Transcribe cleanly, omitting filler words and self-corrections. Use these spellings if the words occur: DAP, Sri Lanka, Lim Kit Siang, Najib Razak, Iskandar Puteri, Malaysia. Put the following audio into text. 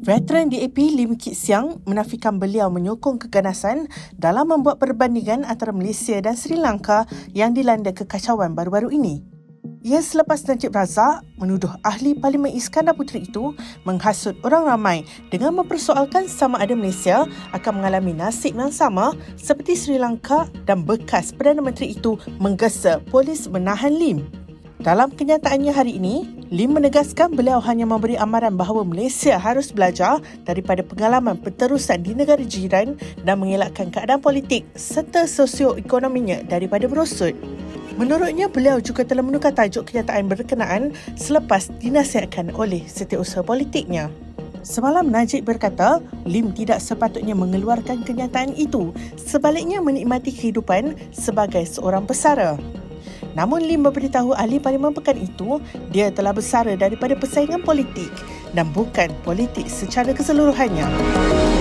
Veteran DAP Lim Kit Siang menafikan beliau menyokong keganasan dalam membuat perbandingan antara Malaysia dan Sri Lanka yang dilanda kekacauan baru-baru ini. Ia selepas Najib Razak menuduh ahli Parlimen Iskandar Puteri itu menghasut orang ramai dengan mempersoalkan sama ada Malaysia akan mengalami nasib yang sama seperti Sri Lanka dan bekas Perdana Menteri itu menggesa polis menahan Lim. Dalam kenyataannya hari ini, Lim menegaskan beliau hanya memberi amaran bahawa Malaysia harus belajar daripada pengalaman berterusan di negara jiran dan mengelakkan keadaan politik serta sosioekonominya daripada merosot. Menurutnya, beliau juga telah menukar tajuk kenyataan berkenaan selepas dinasihatkan oleh setiausaha politiknya. Semalam Najib berkata, Lim tidak sepatutnya mengeluarkan kenyataan itu, sebaliknya menikmati kehidupan sebagai seorang pesara. Namun Lim memberitahu ahli parlimen pekan itu, dia telah bersara daripada persaingan politik dan bukan politik secara keseluruhannya.